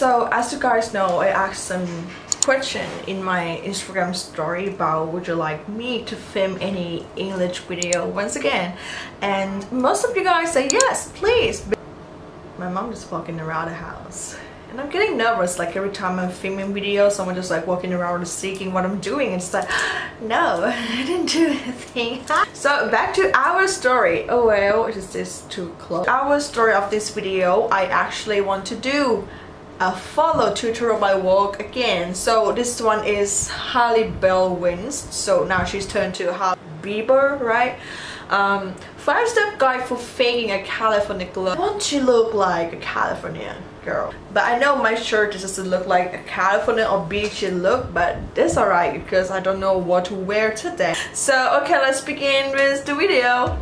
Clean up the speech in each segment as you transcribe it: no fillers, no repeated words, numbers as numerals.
So as you guys know, I asked some question in my Instagram story about would you like me to film any English video once again, and most of you guys say yes please. My mom is walking around the house and I'm getting nervous, like every time I'm filming videos someone just like walking around seeking what I'm doing and it's like no, I didn't do anything. So back to our story. Oh well, is this too close? Our story of this video, I actually want to do a follow tutorial by walk again. So this one is Hailey Baldwin, so now she's turned to Hailey Bieber, right? 5-step guide for faking a California glow. I want to look like a California girl, but I know my shirt doesn't look like a California or beachy look, but that's alright because I don't know what to wear today. So okay, let's begin with the video.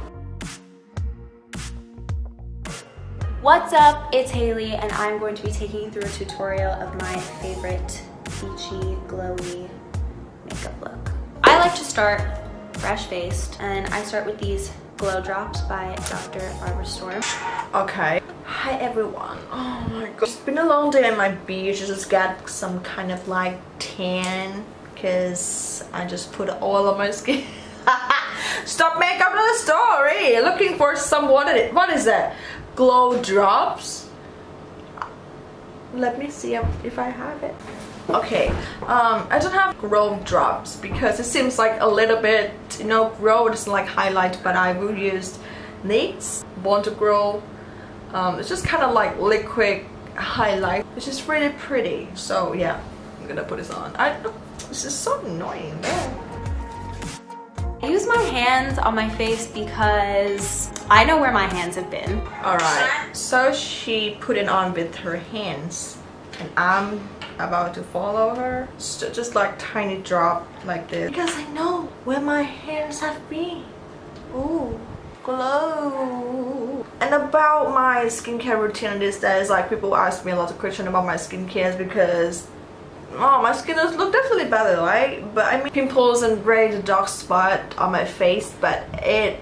What's up, it's Hailey and I'm going to be taking you through a tutorial of my favorite peachy, glowy makeup look. I like to start fresh-faced and I start with these glow drops by Dr. Barbara Storm. Okay. Hi everyone. Oh my god. It's been a long day on my beach. I just got some kind of like tan because I just put oil on my skin. Stop making up another story! Looking for someone. What is that? Glow drops. Let me see if I have it. Okay, I don't have glow drops because it seems like a little bit, you know, glow doesn't like highlight, but I will use NARS Born to Glow. It's just kind of like liquid highlight, which is really pretty. So yeah, I'm gonna put this on. This is so annoying. Man. I use my hands on my face because I know where my hands have been. Alright, so she put it on with her hands and I'm about to follow her. So just like tiny drop like this because I know where my hands have been. Ooh, glow. And about my skincare routine these days, like people ask me a lot of questions about my skincare because oh, my skin does look definitely better, right? But I mean pimples and really dark spot on my face, but it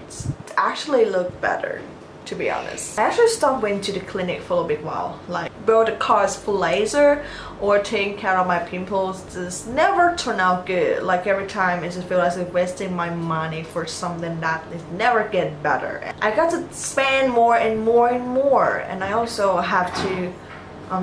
actually looked better, to be honest. I actually stopped going to the clinic for a big while, like build the cars for laser or taking care of my pimples just never turn out good. Like every time I just feel like I'm wasting my money for something that is never get better. I got to spend more and more and more, and I also have to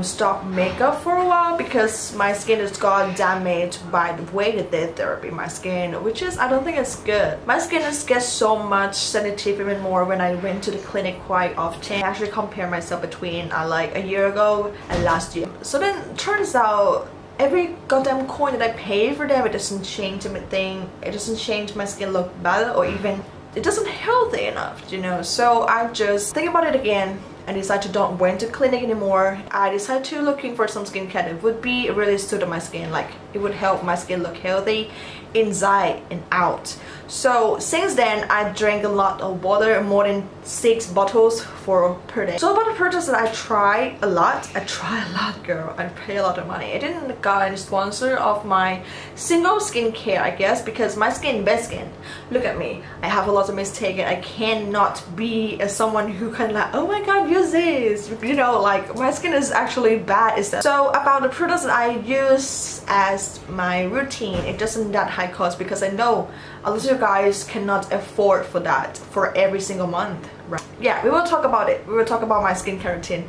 stop makeup for a while because my skin has got damaged by the way that they therapy my skin, which is I don't think it's good. My skin just gets so much sensitive even more when I went to the clinic quite often. I actually compare myself between like a year ago and last year. So then turns out every goddamn coin that I pay for them, it doesn't change anything. It doesn't change my skin look better or even it doesn't healthy enough, you know. So I just think about it again. I decided to don't went to clinic anymore. I decided to looking for some skincare that would be really suited my skin, like it would help my skin look healthy inside and out. So since then I drank a lot of water, more than 6 bottles per day. So about the products that I try a lot, girl, I pay a lot of money. I didn't got any sponsor of my single skincare, I guess, because my skin, best skin, look at me, I have a lot of mistakes. I cannot be someone who can like, oh my god, use this, you know, like my skin is actually bad. So about the products that I use as my routine, it doesn't that high cost because I know a lot of you guys cannot afford for that for every single month, right? Yeah, we will talk about it. We will talk about my skincare routine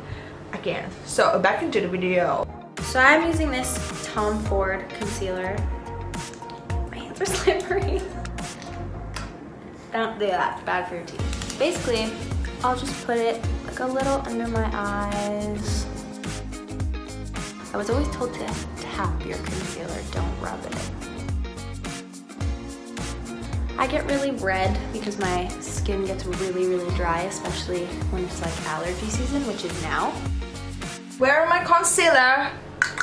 again. So back into the video. So I'm using this Tom Ford concealer. My hands are slippery. Don't do that. Bad for your teeth. Basically, I'll just put it like a little under my eyes. I was always told to tap your concealer. Don't rub it in. I get really red because my skin gets really, really dry, especially when it's like allergy season, which is now. Where are my concealer?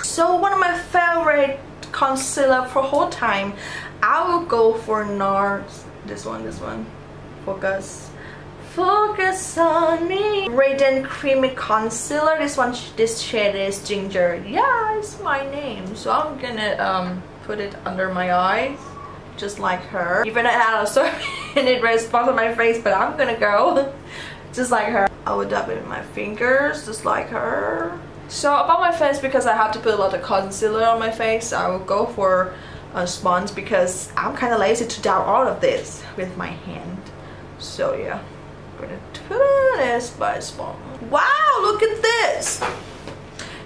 So one of my favorite concealer for whole time, I will go for NARS. This one. Focus. Focus on me. Radiant Creamy Concealer. This shade is Ginger. Yeah, it's my name. So I'm gonna put it under my eyes. Just like her, even I had so many red spots on my face, but I'm gonna go just like her. I would dab it in my fingers just like her. So about my face, because I have to put a lot of concealer on my face, I will go for a sponge because I'm kind of lazy to dab all of this with my hand. So yeah, I'm gonna do this by sponge. Wow, look at this!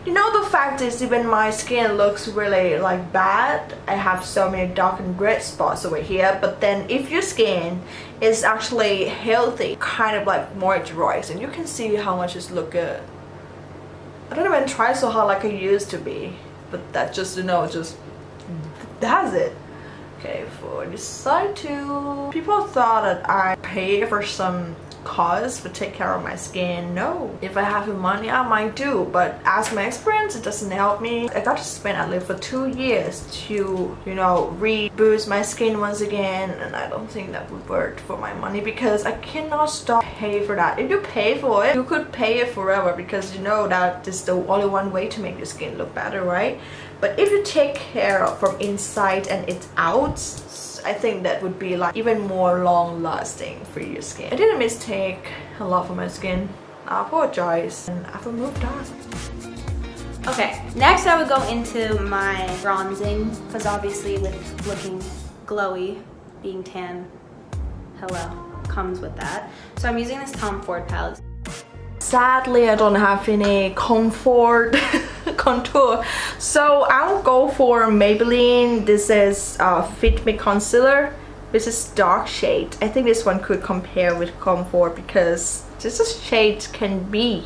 You know, the fact is, even my skin looks really like bad. I have so many dark and red spots over here, but then if your skin is actually healthy, kind of like moisturized, and you can see how much it looks good. I don't even try so hard like I used to be, but that just, you know, just does it. Okay, for this side too. People thought that I pay for some cause for take care of my skin. No, if I have the money I might do, but as my experience it doesn't help me. I got to spend at least for 2 years to, you know, reboost my skin once again, and I don't think that would work for my money because I cannot stop paying for that. If you pay for it, you could pay it forever because you know that is the only one way to make your skin look better, right? But if you take care of from inside and it's out, I think that would be like even more long lasting for your skin. I did a mistake a lot for my skin. I apologize, and I've removed that. Okay, next I would go into my bronzing because obviously with looking glowy, being tan, hello, comes with that. So I'm using this Tom Ford palette. Sadly, I don't have any comfort contour, so I'll go for Maybelline. This is Fit Me Concealer. This is dark shade. I think this one could compare with Comfort because this shade can be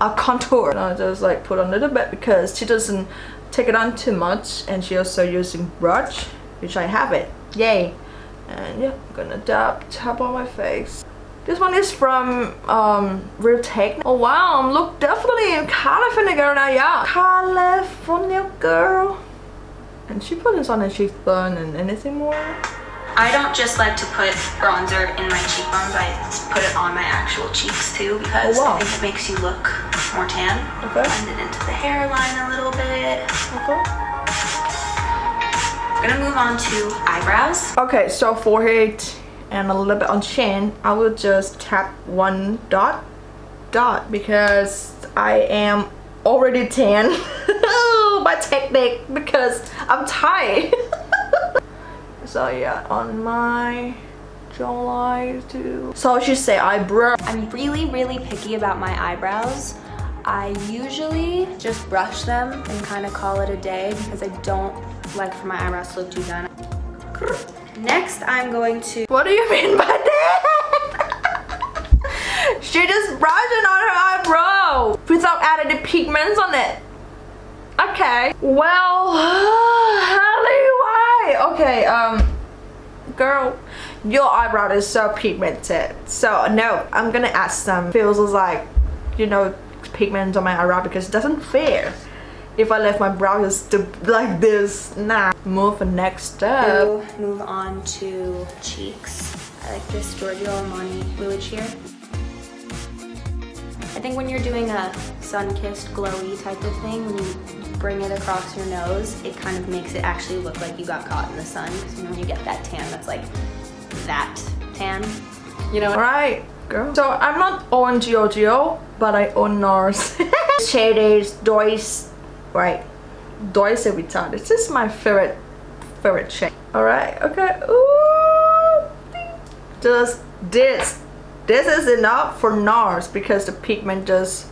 a contour. And I just like put on a little bit because she doesn't take it on too much, and she also using brush, which I have it. Yay! And yeah, I'm gonna dab on my face. This one is from Real Techniques. Oh wow, look, definitely a California girl now, yeah. California girl. And she put this on her cheekbone and anything more. I don't just like to put bronzer in my cheekbones, I put it on my actual cheeks too because, oh wow, I think it makes you look more tan. Okay. Blend it into the hairline a little bit. Okay. I'm gonna move on to eyebrows. Okay, so forehead and a little bit on chin, I will just tap one dot because I am already tan by technique because I'm tired. So yeah, on my jawline too. So I should say eyebrow. I'm really picky about my eyebrows. I usually just brush them and kind of call it a day because I don't like for my eyebrows to look too done. Next, I'm going to... What do you mean by that? She just brushing on her eyebrow without adding the pigments on it. Okay. Well, why? Okay, girl, your eyebrow is so pigmented. So, no, I'm gonna add some feels like, you know, pigments on my eyebrow because it doesn't fair. If I left my brows like this, nah. Move for next step. We'll move on to cheeks. I like this Giorgio Armani fluid here. I think when you're doing a sun-kissed, glowy type of thing, when you bring it across your nose, it kind of makes it actually look like you got caught in the sun. Because you know when you get that tan, that's like that tan. You know. All right, girl. So I'm not on Giorgio, but I own NARS. Shade is Dois. Right, Dois Evitar. This is my favorite shade. All right, okay. Ooh, just this. This is enough for NARS because the pigment just.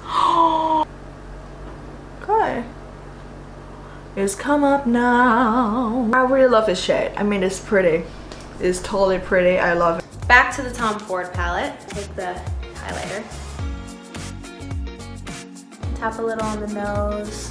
Okay. It's come up now. I really love this shade. I mean, it's pretty. It's totally pretty. I love it. Back to the Tom Ford palette. Take the highlighter. Tap a little on the nose.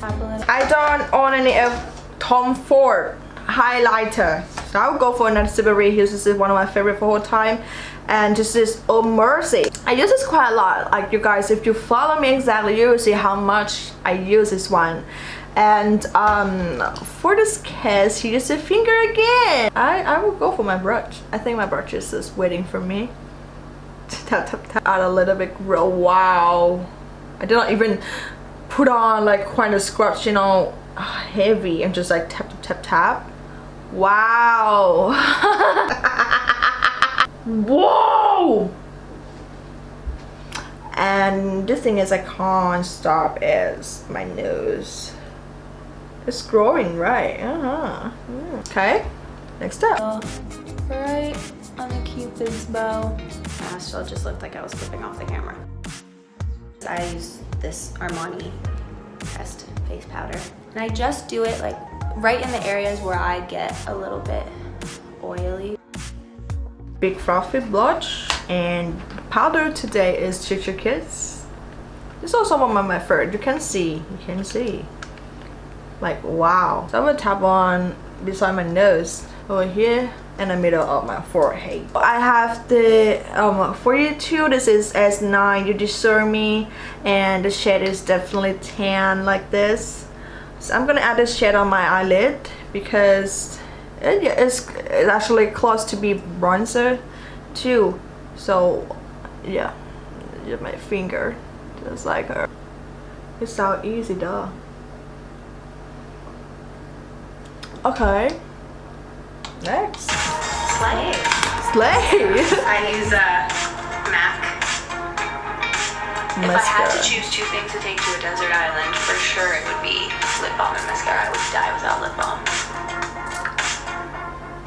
I don't own any of Tom Ford highlighter, so I'll go for another Sisley. This is one of my favorite for whole time, and this is Oh Mercy. I use this quite a lot. Like you guys, if you follow me exactly, you will see how much I use this one. And for this kiss, you use your finger again. I will go for my brush. I think my brush is just waiting for me. Tap. Add a little bit. Wow, I did not even put on like quite a scrunch, you know, heavy, and just like tap. Wow. Whoa. And I'm just saying is I can't stop as my nose is growing, right? Okay, next up. Right on the Cupid's bow. I still just looked like I was flipping off the camera. I use this Armani pressed face powder. And I just do it like right in the areas where I get a little bit oily. Big frothy blotch, and the powder today is Chitra Kids. This is also one of my favorite. You can see. Like wow. So I'm gonna tap on beside my nose over here and the middle of my forehead. I have the 42. This is S9, You Deserve Me, and the shade is definitely tan like this. So I'm gonna add this shade on my eyelid because it's actually close to be bronzer too. So yeah, my finger just like her. It's so easy though. Okay. Next. Slay. Slay. I use MAC. Mascara. If I had to choose two things to take to a desert island, for sure it would be lip balm and mascara. I would die without lip balm.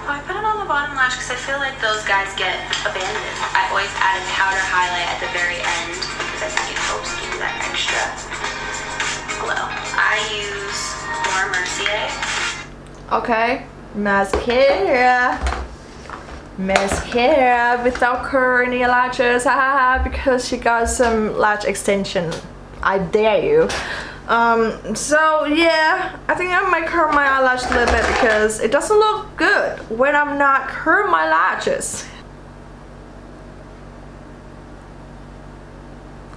Oh, I put it on the bottom lash because I feel like those guys get abandoned. I always add a powder highlight at the very end because I think it helps give you that extra glow. I use Laura Mercier. Okay. Mascara without curling your lashes, haha, because she got some lash extension. I dare you. So yeah, I think I might curl my eyelash a little bit because it doesn't look good when I'm not curling my lashes.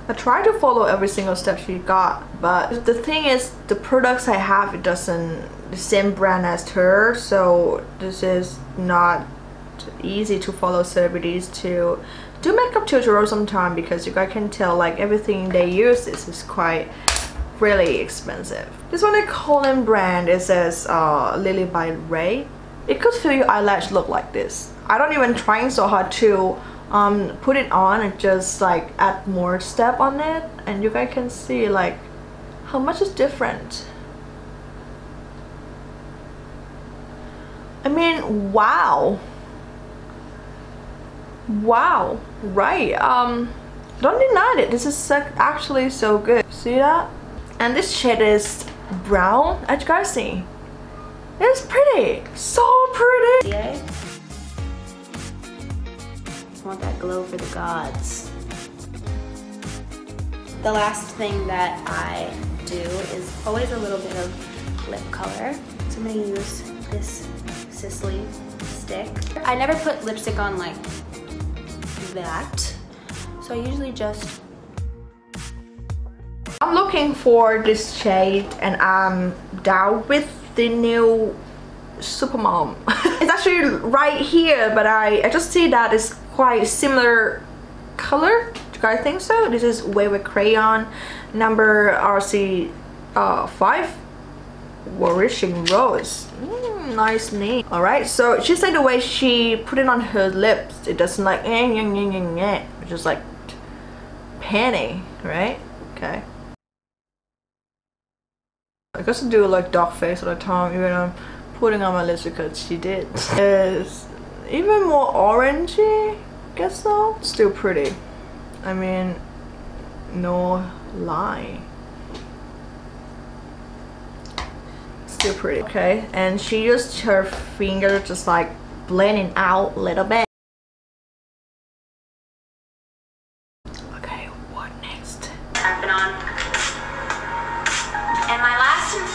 I try to follow every single step she got, but the thing is, the products I have, it doesn't the same brand as her, so this is not easy to follow celebrities to do makeup tutorials sometime because you guys can tell like everything they use is quite really expensive. This one, the Colin brand, it says Lily by Ray. It could feel your eyelash look like this. I don't even trying so hard to put it on and just like add more step on it, and you guys can see like how much is different. I mean, wow. Wow, right. Don't deny it. This is actually so good. See that? And this shade is brown. As you guys see, it's pretty. So pretty. I want that glow for the gods. The last thing that I do is always a little bit of lip color. So I'm gonna use this Sisley stick. I never put lipstick on like that, so I usually just I'm looking for this shade, and I'm down with the new Supermom. It's actually right here, but I just see that it's quite similar color. Do you guys think so? This is Wayward Crayon number RC 5 Warishing Rose. Nice name. Alright, so she said the way she put it on her lips, it doesn't like just like panty, right? Okay. I guess I do like dark face all the time, even though I'm putting on my lips because she did. It's even more orangey, I guess so. Still pretty. I mean, no lie. Pretty. Okay, and she used her finger just like blending out a little bit. Okay, what next? Tap it on. And my last and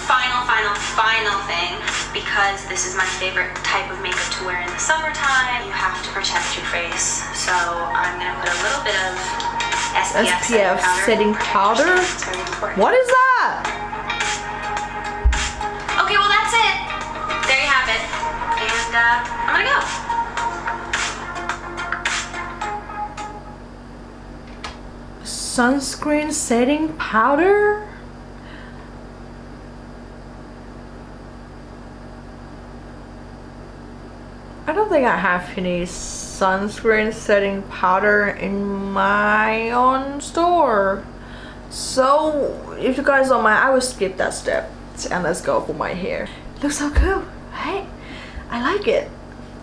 final thing, because this is my favorite type of makeup to wear in the summertime, you have to protect your face. So I'm gonna put a little bit of SPF setting powder. What is that? Okay, well that's it. There you have it. And I'm gonna go. Sunscreen setting powder? I don't think I have any sunscreen setting powder in my own store. So if you guys don't mind, I will skip that step and let's go for my hair. Looks so cool, right? I like it.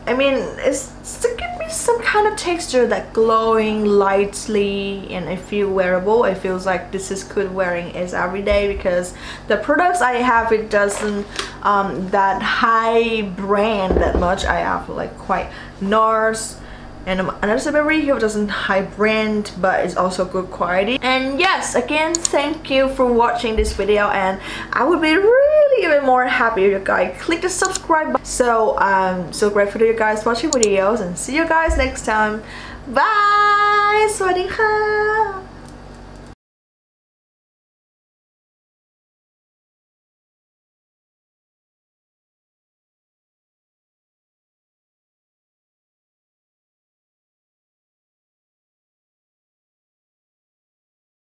I mean, it's still giving me some kind of texture, that glowing lightly, and I feel wearable. It feels like this is good wearing it every day, because the products I have, it doesn't that high brand that much. I have like quite NARS and another berry here doesn't high brand, but it's also good quality. And yes, again, thank you for watching this video, and I would be really even more happy if you guys click the subscribe button. So I'm so grateful to you guys watching videos, and see you guys next time. Bye. Sawasdee ka.